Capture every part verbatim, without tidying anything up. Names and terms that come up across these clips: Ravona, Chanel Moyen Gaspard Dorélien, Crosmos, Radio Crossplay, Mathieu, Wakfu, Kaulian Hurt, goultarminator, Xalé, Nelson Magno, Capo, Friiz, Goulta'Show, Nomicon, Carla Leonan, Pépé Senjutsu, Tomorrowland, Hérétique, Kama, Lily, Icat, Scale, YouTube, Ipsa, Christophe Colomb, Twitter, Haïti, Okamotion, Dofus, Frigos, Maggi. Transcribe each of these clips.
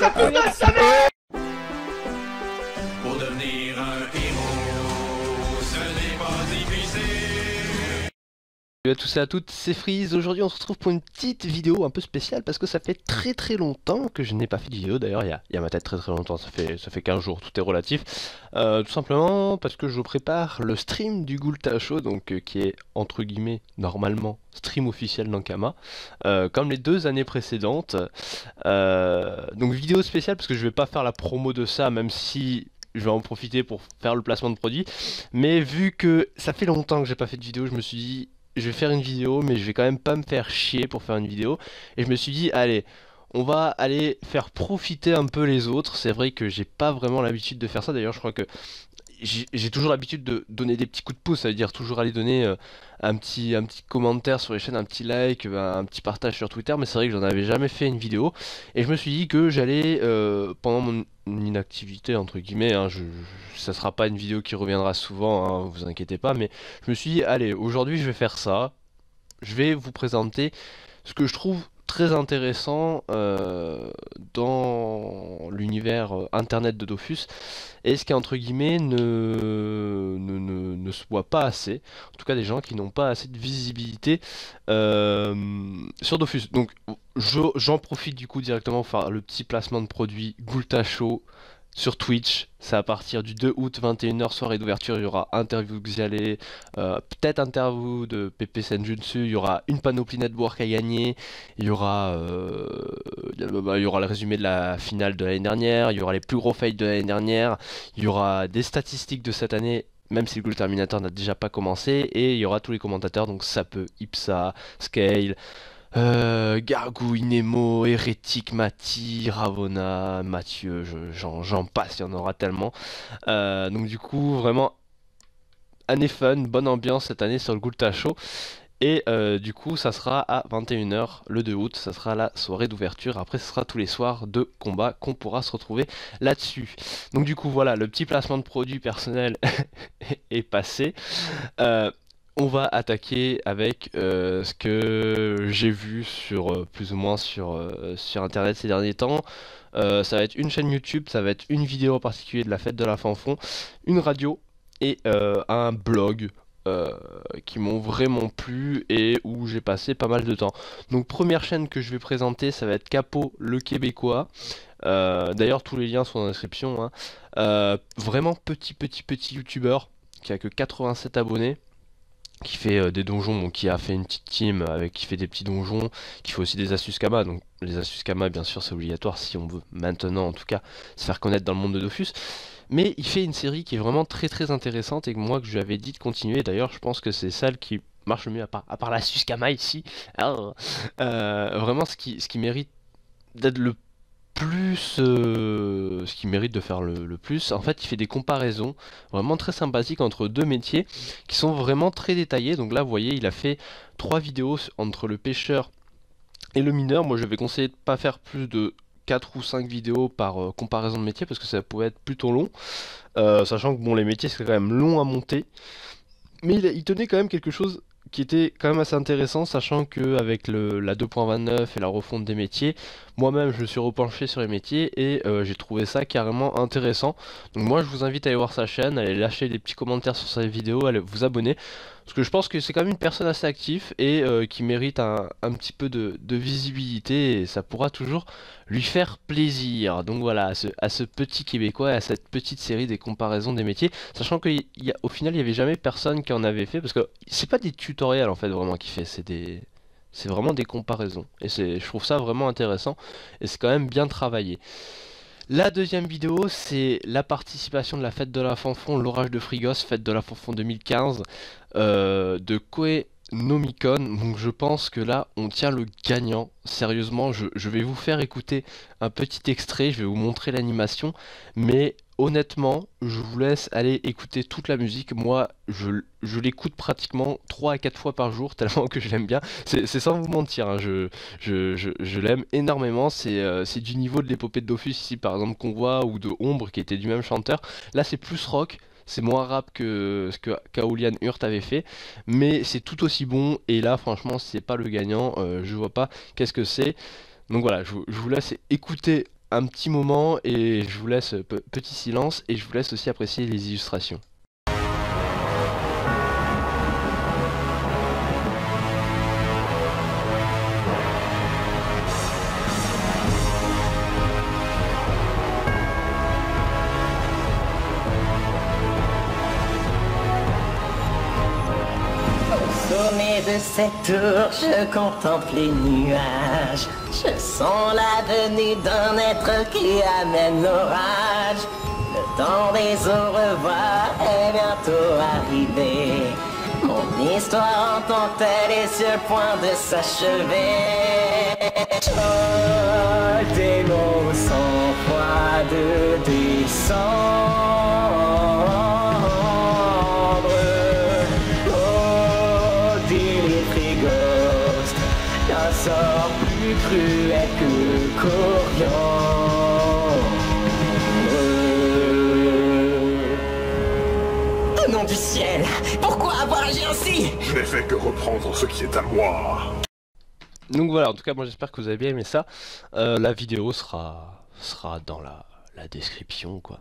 Ça peut bien se faire. Pour devenir un héros, ce n'est pas difficile. Salut à tous et à toutes, c'est Friiz. Aujourd'hui on se retrouve pour une petite vidéo un peu spéciale parce que ça fait très très longtemps que je n'ai pas fait de vidéo. D'ailleurs il y a, y a ma tête très très longtemps, ça fait, ça fait quinze jours, tout est relatif. Euh, tout simplement parce que je prépare le stream du Goulta'Show, donc euh, qui est entre guillemets normalement stream officiel dans Kama, euh, comme les deux années précédentes. Euh, donc vidéo spéciale parce que je vais pas faire la promo de ça, même si je vais en profiter pour faire le placement de produits. Mais vu que ça fait longtemps que j'ai pas fait de vidéo, je me suis dit je vais faire une vidéo, mais je vais quand même pas me faire chier pour faire une vidéo. Et je me suis dit allez, on va aller faire profiter un peu les autres. C'est vrai que j'ai pas vraiment l'habitude de faire ça. D'ailleurs je crois que j'ai toujours l'habitude de donner des petits coups de pouce, ça veut dire toujours aller donner euh, un, petit, un petit commentaire sur les chaînes, un petit like, un petit partage sur Twitter, mais c'est vrai que j'en avais jamais fait une vidéo, et je me suis dit que j'allais, euh, pendant mon inactivité, entre guillemets, hein, je, je, ça sera pas une vidéo qui reviendra souvent, hein, vous inquiétez pas, mais je me suis dit, allez, aujourd'hui je vais faire ça, je vais vous présenter ce que je trouve très intéressant euh, dans l'univers euh, internet de Dofus, et ce qui entre guillemets ne, ne, ne, ne se voit pas assez, en tout cas des gens qui n'ont pas assez de visibilité euh, sur Dofus. Donc j'en je, profite du coup directement pour faire le petit placement de produit Goulta'Show sur Twitch. C'est à partir du deux août, vingt et une heures, soirée d'ouverture. Il y aura interview de Xalé, euh, peut-être interview de Pépé Senjutsu, il y aura une panoplie network à gagner, il y aura, euh, il y aura le résumé de la finale de l'année dernière, il y aura les plus gros fails de l'année dernière, il y aura des statistiques de cette année, même si le Goul Terminator n'a déjà pas commencé, et il y aura tous les commentateurs, donc ça peut Ipsa, Scale, Euh, Gargouille, Nemo, Hérétique, Mathieu, Ravona, Mathieu, j'en je, passe, il y en aura tellement. Euh, donc du coup, vraiment, année fun, bonne ambiance cette année sur le Goulta'Show. Et euh, du coup, ça sera à vingt et une heures le deux août, ça sera la soirée d'ouverture. Après, ce sera tous les soirs de combat qu'on pourra se retrouver là-dessus. Donc du coup, voilà, le petit placement de produits personnels est passé. Euh, On va attaquer avec euh, ce que j'ai vu sur euh, plus ou moins sur, euh, sur internet ces derniers temps. Euh, ça va être une chaîne YouTube, ça va être une vidéo en particulier de la fête de la Fanfon, une radio et euh, un blog euh, qui m'ont vraiment plu et où j'ai passé pas mal de temps. Donc première chaîne que je vais présenter, ça va être Capo le Québécois. Euh, D'ailleurs tous les liens sont dans la description, hein. Euh, vraiment petit petit petit youtubeur qui a que quatre-vingt-sept abonnés, qui fait euh, des donjons, donc qui a fait une petite team avec, qui fait des petits donjons, qui fait aussi des astuces Kama. Donc les astuces Kama, bien sûr, c'est obligatoire si on veut maintenant en tout cas se faire connaître dans le monde de Dofus. Mais il fait une série qui est vraiment très très intéressante et que moi que je lui avais dit de continuer. D'ailleurs je pense que c'est celle qui marche le mieux, à part, à part l'astuce Kama ici. Alors, euh, vraiment ce qui, ce qui mérite d'être le plus euh, ce qui mérite de faire le, le plus, en fait il fait des comparaisons vraiment très sympathiques entre deux métiers qui sont vraiment très détaillés. Donc là vous voyez il a fait trois vidéos entre le pêcheur et le mineur. Moi je vais conseiller de pas faire plus de quatre ou cinq vidéos par euh, comparaison de métier parce que ça pouvait être plutôt long, euh, sachant que bon les métiers c'est quand même long à monter, mais il, il tenait quand même quelque chose qui était quand même assez intéressant, sachant que avec le, la deux point vingt-neuf et la refonte des métiers, moi-même je me suis repenché sur les métiers et euh, j'ai trouvé ça carrément intéressant. Donc moi je vous invite à aller voir sa chaîne, à aller lâcher des petits commentaires sur sa vidéo, à aller vous abonner, parce que je pense que c'est quand même une personne assez active et euh, qui mérite un, un petit peu de, de visibilité, et ça pourra toujours lui faire plaisir. Donc voilà, à ce, à ce petit Québécois, à cette petite série des comparaisons des métiers, sachant qu'au final il n'y avait jamais personne qui en avait fait, parce que c'est pas des tutos en fait vraiment qui fait, c'est des c'est vraiment des comparaisons, et c'est je trouve ça vraiment intéressant et c'est quand même bien travaillé. La deuxième vidéo, c'est la participation de la fête de la Fanfon, l'orage de Frigos, fête de la Fanfon deux mille quinze euh, de Koé Nomicon. Donc je pense que là on tient le gagnant, sérieusement. je, je vais vous faire écouter un petit extrait, je vais vous montrer l'animation, mais honnêtement, je vous laisse aller écouter toute la musique. Moi, je, je l'écoute pratiquement trois à quatre fois par jour, tellement que je l'aime bien. C'est sans vous mentir, hein. je, je, je, je l'aime énormément. C'est euh, du niveau de l'épopée de Dofus ici, par exemple, qu'on voit, ou de Ombre, qui était du même chanteur. Là, c'est plus rock, c'est moins rap que ce que Kaulian Hurt avait fait, mais c'est tout aussi bon. Et là, franchement, si c'est pas le gagnant, euh, je vois pas qu'est-ce que c'est. Donc voilà, je, je vous laisse écouter un petit moment et je vous laisse, petit silence, et je vous laisse aussi apprécier les illustrations. De cette tour, je contemple les nuages. Je sens la venue d'un être qui amène l'orage. Le temps des au revoir est bientôt arrivé. Mon histoire en tant que telle est sur le point de s'achever. Oh, des mots sans foi de descendre. Sort plus cruel que Coriandre. Au nom du ciel, pourquoi avoir agi ainsi? Je n'ai fait que reprendre ce qui est à moi. Donc voilà, en tout cas, moi j'espère que vous avez bien aimé ça. Euh, la vidéo sera, sera dans la, la description, quoi.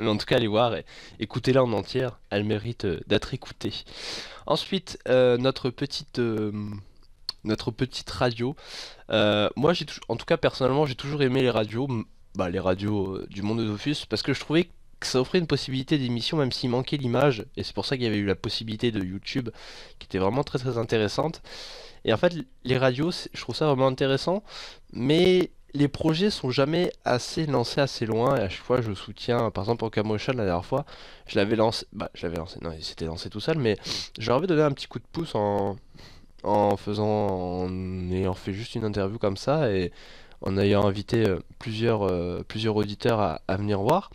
Mais en tout cas, allez voir et écoutez-la en entière, elle mérite euh, d'être écoutée. Ensuite, euh, notre petite... Euh, notre petite radio. Euh, moi, j'ai en tout cas, personnellement, j'ai toujours aimé les radios, bah, les radios euh, du monde de Dofus, parce que je trouvais que ça offrait une possibilité d'émission, même s'il manquait l'image, et c'est pour ça qu'il y avait eu la possibilité de YouTube, qui était vraiment très très intéressante. Et en fait, les radios, je trouve ça vraiment intéressant, mais les projets sont jamais assez lancés assez loin, et à chaque fois, je soutiens, par exemple, Okamotion, la dernière fois, je l'avais lancé, bah, je l'avais lancé, non, il s'était lancé tout seul, mais je leur avais donné un petit coup de pouce en... en faisant, en ayant fait juste une interview comme ça et en ayant invité plusieurs, euh, plusieurs auditeurs à, à venir voir.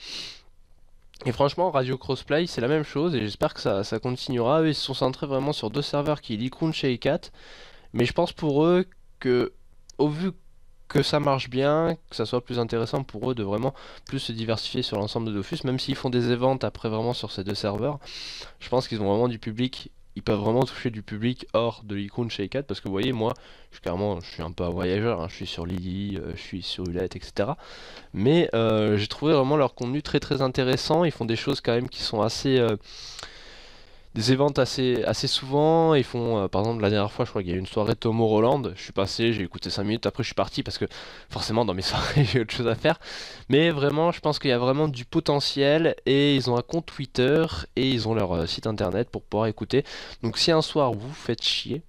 Et franchement, Radio Crossplay, c'est la même chose et j'espère que ça, ça continuera. Eux, ils se sont centrés vraiment sur deux serveurs qui est l'Icrunch et Icat, mais je pense pour eux que, au vu que ça marche bien, que ça soit plus intéressant pour eux de vraiment plus se diversifier sur l'ensemble de Dofus, même s'ils font des events après vraiment sur ces deux serveurs, je pense qu'ils ont vraiment du public. Ils peuvent vraiment toucher du public hors de l'icône chez Icat, parce que vous voyez, moi je suis carrément, je suis un peu un voyageur, hein, je suis sur Lily, euh, je suis sur Ulette, et cetera. Mais euh, j'ai trouvé vraiment leur contenu très très intéressant. Ils font des choses quand même qui sont assez euh, des events assez assez souvent. Ils font, euh, par exemple, la dernière fois, je crois qu'il y a eu une soirée Tomorrowland. Je suis passé, j'ai écouté cinq minutes, après je suis parti parce que forcément dans mes soirées j'ai autre chose à faire. Mais vraiment, je pense qu'il y a vraiment du potentiel et ils ont un compte Twitter et ils ont leur euh, site internet pour pouvoir écouter. Donc si un soir vous faites chier,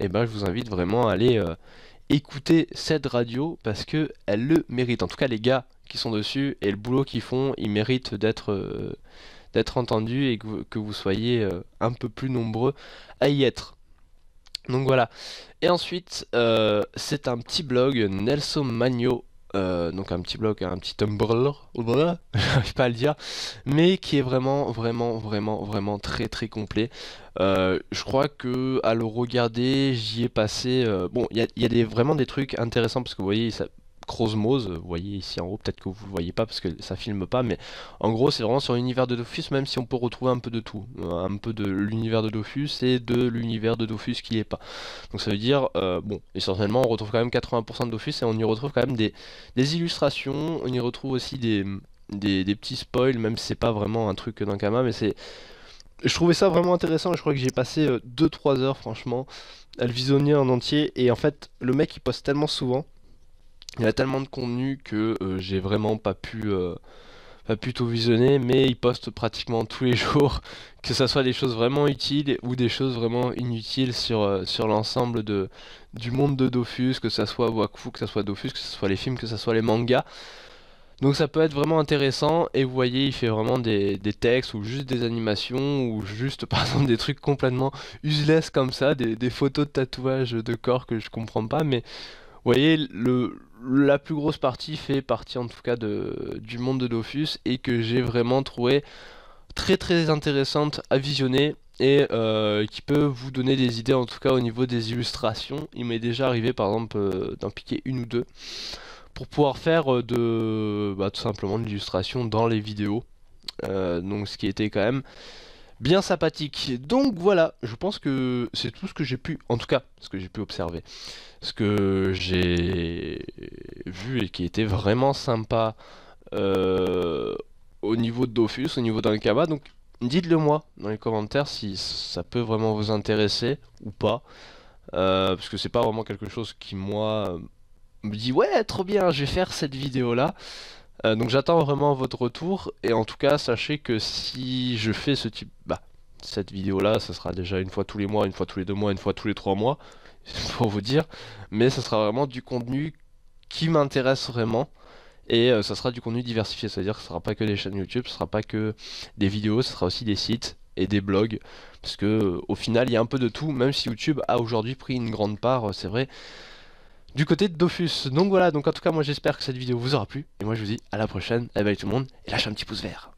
eh ben je vous invite vraiment à aller euh, écouter cette radio parce que elle le mérite. En tout cas, les gars qui sont dessus et le boulot qu'ils font, ils méritent d'être euh, d'être entendu et que vous, que vous soyez euh, un peu plus nombreux à y être. Donc voilà. Et ensuite, euh, c'est un petit blog Nelson Magno, euh, donc un petit blog, un petit Tumblr, j'arrive pas à le dire, mais qui est vraiment, vraiment, vraiment, vraiment très très complet. Euh, je crois que à le regarder, j'y ai passé. Euh, bon, il y a, y a des, vraiment des trucs intéressants parce que vous voyez ça. Crosmos, vous voyez ici en haut, peut-être que vous le voyez pas parce que ça filme pas, mais en gros c'est vraiment sur l'univers de Dofus, même si on peut retrouver un peu de tout, un peu de l'univers de Dofus et de l'univers de Dofus qui n'est pas. Donc ça veut dire, euh, bon, essentiellement on retrouve quand même quatre-vingts pour cent de Dofus et on y retrouve quand même des, des illustrations, on y retrouve aussi des, des, des petits spoils, même si c'est pas vraiment un truc d'un Kama, mais c'est... Je trouvais ça vraiment intéressant et je crois que j'ai passé euh, deux trois heures franchement à le visionner en entier et en fait le mec il poste tellement souvent. Il y a tellement de contenu que euh, j'ai vraiment pas pu, euh, pas pu tout visionner, mais il poste pratiquement tous les jours, que ce soit des choses vraiment utiles ou des choses vraiment inutiles sur, euh, sur l'ensemble du monde de Dofus, que ce soit Wakfu, que ce soit Dofus, que ce soit les films, que ce soit les mangas. Donc ça peut être vraiment intéressant, et vous voyez, il fait vraiment des, des textes, ou juste des animations, ou juste par exemple des trucs complètement useless comme ça, des, des photos de tatouages de corps que je comprends pas, mais... Vous voyez, le, la plus grosse partie fait partie en tout cas de, du monde de Dofus et que j'ai vraiment trouvé très très intéressante à visionner et euh, qui peut vous donner des idées en tout cas au niveau des illustrations. Il m'est déjà arrivé par exemple euh, d'en piquer une ou deux pour pouvoir faire euh, de, bah, tout simplement de l'illustration dans les vidéos, euh, donc ce qui était quand même... bien sympathique. Donc voilà, je pense que c'est tout ce que j'ai pu, en tout cas, ce que j'ai pu observer. Ce que j'ai vu et qui était vraiment sympa euh, au niveau de Dofus, au niveau d'un Kama. Donc dites-le moi dans les commentaires si ça peut vraiment vous intéresser ou pas. Euh, parce que c'est pas vraiment quelque chose qui, moi, me dit « Ouais, trop bien, je vais faire cette vidéo-là ». Euh, donc j'attends vraiment votre retour, et en tout cas sachez que si je fais ce type, bah, cette vidéo là, ça sera déjà une fois tous les mois, une fois tous les deux mois, une fois tous les trois mois, pour vous dire, mais ça sera vraiment du contenu qui m'intéresse vraiment, et euh, ça sera du contenu diversifié, c'est à dire que ce sera pas que des chaînes YouTube, ce sera pas que des vidéos, ce sera aussi des sites et des blogs, parce que euh, au final il y a un peu de tout, même si YouTube a aujourd'hui pris une grande part, euh, c'est vrai, du côté de Dofus. Donc voilà, donc en tout cas moi j'espère que cette vidéo vous aura plu, et moi je vous dis à la prochaine, bye bye tout le monde, et lâche un petit pouce vert.